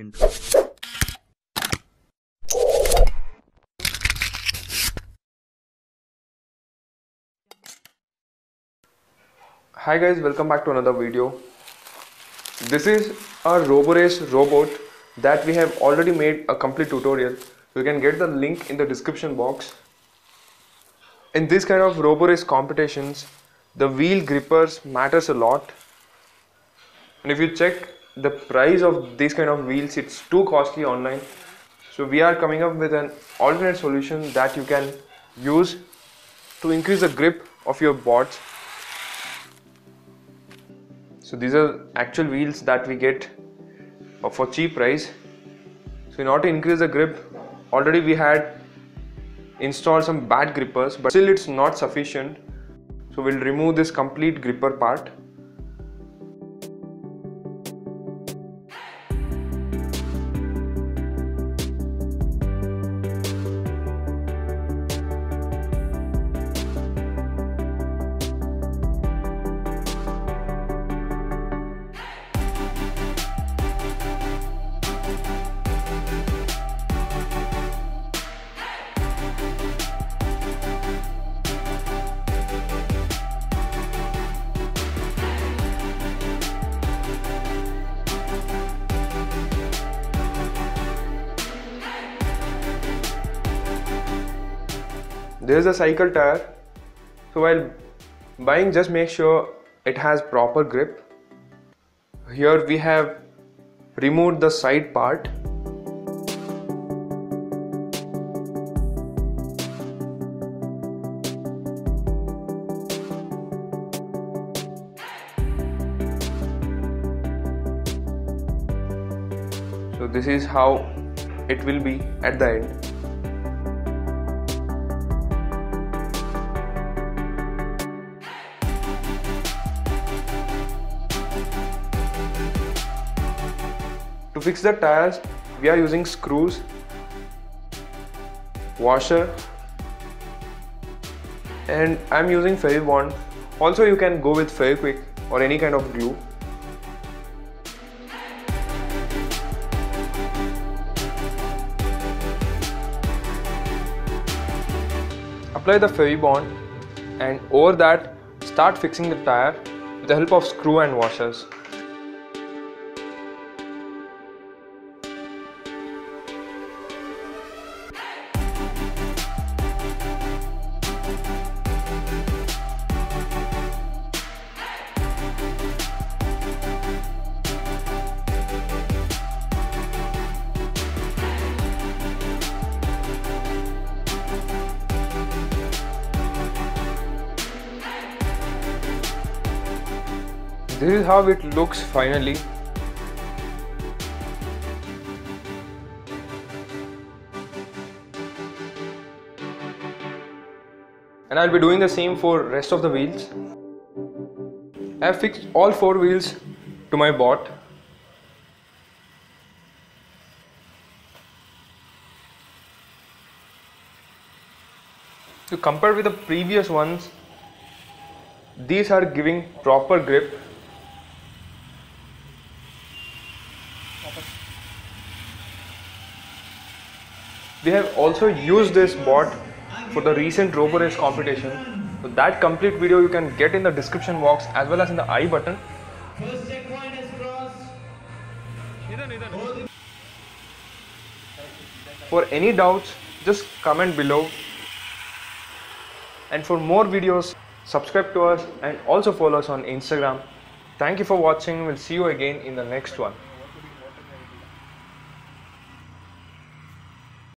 get into it. Hi guys, welcome back to another video. This is a Roborace robot that we have already made a complete tutorial. You can get the link in the description box. In this kind of Roborace competitions, the wheel grippers matters a lot, and if you check the price of these kind of wheels, it's too costly online. So we are coming up with an alternate solution that you can use to increase the grip of your bots. So these are actual wheels that we get for cheap price. So in order to increase the grip, already we had installed some bad grippers, but still it's not sufficient. So we'll remove this complete gripper part. There is a cycle tire, so while buying just make sure it has proper grip. Here we have removed the side part. So this is how it will be at the end. To fix the tires, we are using screws, washer, and I'm using Fevi Bond. Also, you can go with Fevi Quick or any kind of glue. Apply the Fevi Bond, and over that, start fixing the tire with the help of screw and washers. This is how it looks finally. And I'll be doing the same for rest of the wheels. I have fixed all 4 wheels to my bot. To compare with the previous ones, these are giving proper grip. We have also used this bot for the recent Roborace competition. So that complete video you can get in the description box as well as in the I button. First checkpoint is crossed. For any doubts, just comment below. And for more videos, subscribe to us and also follow us on Instagram. Thank you for watching. We'll see you again in the next one.